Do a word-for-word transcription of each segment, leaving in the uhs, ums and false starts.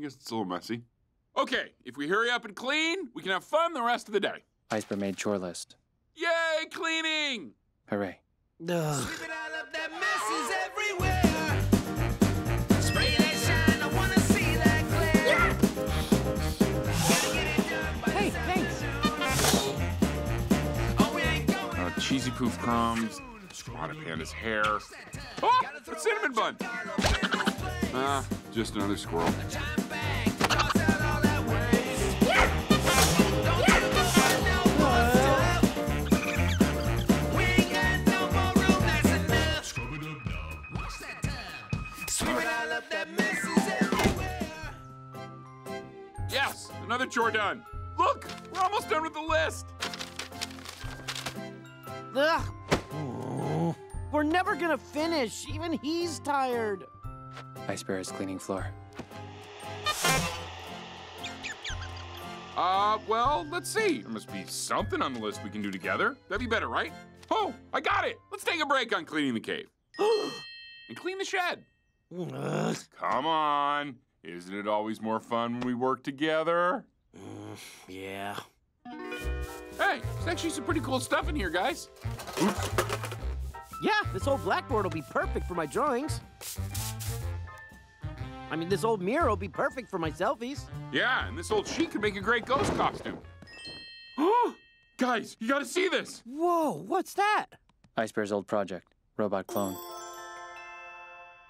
I guess it's a little messy. Okay, if we hurry up and clean, we can have fun the rest of the day. Piper made chore list. Yay, cleaning! Hooray. Ugh. Sweeping all up that mess is everywhere. Spray that shine, I wanna see that glare. Yeah. Gotta get it done by hey, thanks. Oh, we ain't going uh, cheesy poof crumbs, Squatter Panda's hair. Oh, a cinnamon bun! Ah, uh, just another squirrel. Yes, another chore done. Look, we're almost done with the list. Ugh. Oh. We're never gonna finish. Even he's tired. Ice Bear is cleaning floor. Uh, well, let's see. There must be something on the list we can do together. That'd be better, right? Oh, I got it. Let's take a break on cleaning the cave. And clean the shed. Ugh. Come on. Isn't it always more fun when we work together? Mm, yeah. Hey, there's actually some pretty cool stuff in here, guys. Oops. Yeah, this old blackboard will be perfect for my drawings. I mean, this old mirror will be perfect for my selfies. Yeah, and this old sheet could make a great ghost costume. Guys, you gotta see this. Whoa, what's that? Ice Bear's old project, robot clone.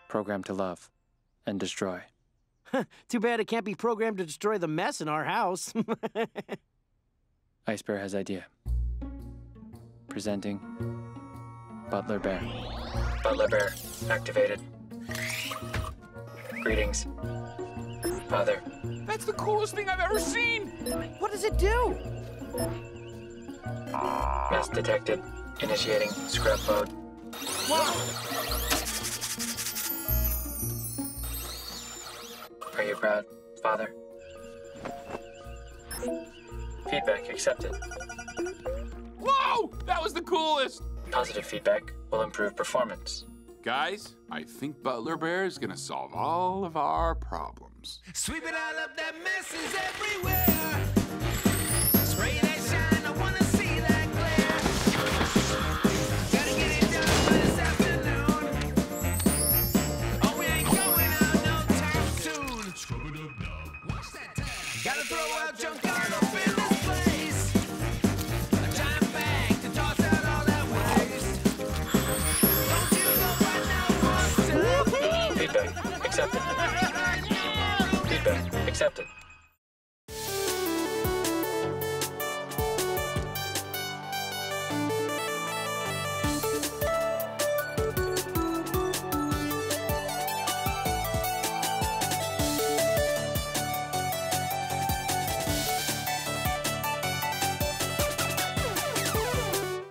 Programmed to love and destroy. Too bad it can't be programmed to destroy the mess in our house. Ice Bear has idea. Presenting Butler Bear. Butler Bear activated. Greetings, Father. That's the coolest thing I've ever seen! What does it do? Mess detected. Initiating scrub mode. Wow! Are you proud, Father? Feedback accepted. Whoa! That was the coolest! Positive feedback will improve performance. Guys, I think Butler Bear is gonna solve all of our problems. Sweep it all up, that mess is everywhere. Spray that shine, I wanna see that glare. Gotta get it done by this afternoon. Oh, we ain't going out no time soon. Scrub it up now. Watch that time. Gotta throw out junk out up in this place. A giant bag to toss out all that waste. Don't you go right now, Austin. Feedback accepted. Feedback accepted.